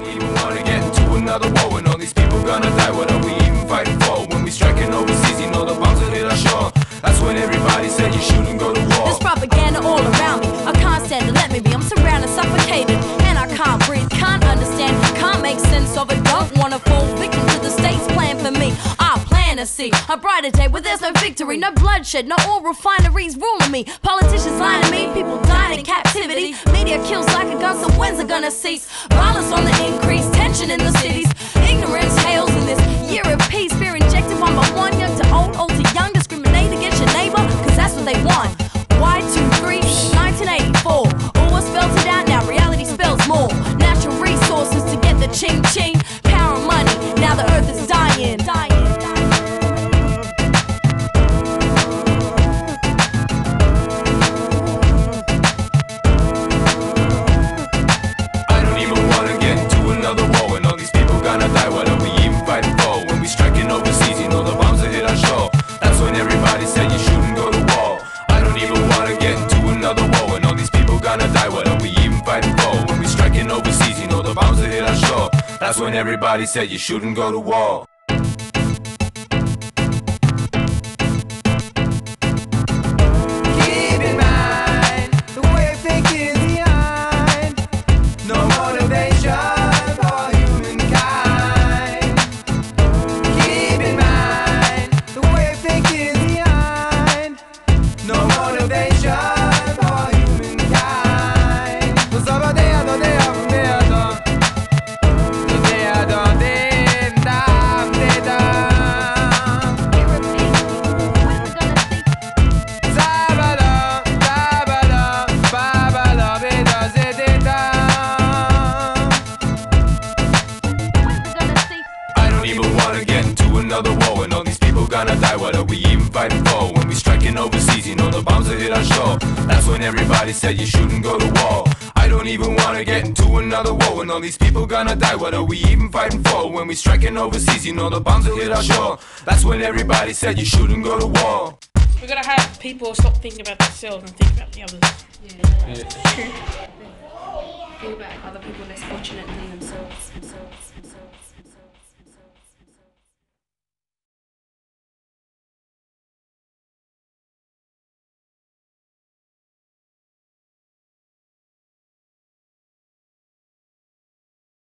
we even want to get into another war? When all these people gonna die, what are we even fighting for? When we striking overseas, you know the bombs will hit our shore. That's when everybody said you shouldn't go to war. There's propaganda all around me, I can't stand it, let me be. I'm surrounded, suffocated, and I can't breathe. Can't understand, can't make sense of it. Don't wanna fall victim to the state's plan for me. I plan to see a brighter day where there's no victory, no bloodshed, no oil refineries ruling me. Politicians lying to me, people dying in captivity. Media kills like a gun, so when's it gonna cease? Violence on the increase, tension in the cities. Ignorance hails in this year of peace. Fear injected one by one, young to old, old to young. Discriminate against your neighbor, cause that's what they want. Y23, 1984. Always spells it out now, reality spells more. Natural resources to get the ching ching. Power and money, now the earth is dying. That's when everybody said you shouldn't go to war. Keep in mind the way of thinking behind. No motivation for humankind. Keep in mind the way of thinking behind. No motivation. That's when everybody said you shouldn't go to war. I don't even wanna get into another war. When all these people gonna die, what are we even fighting for? When we striking overseas, you know the bombs will hit our shore. That's when everybody said you shouldn't go to war. We gotta have people stop thinking about themselves and think about the others. Yeah. Think about other people less fortunate than themselves.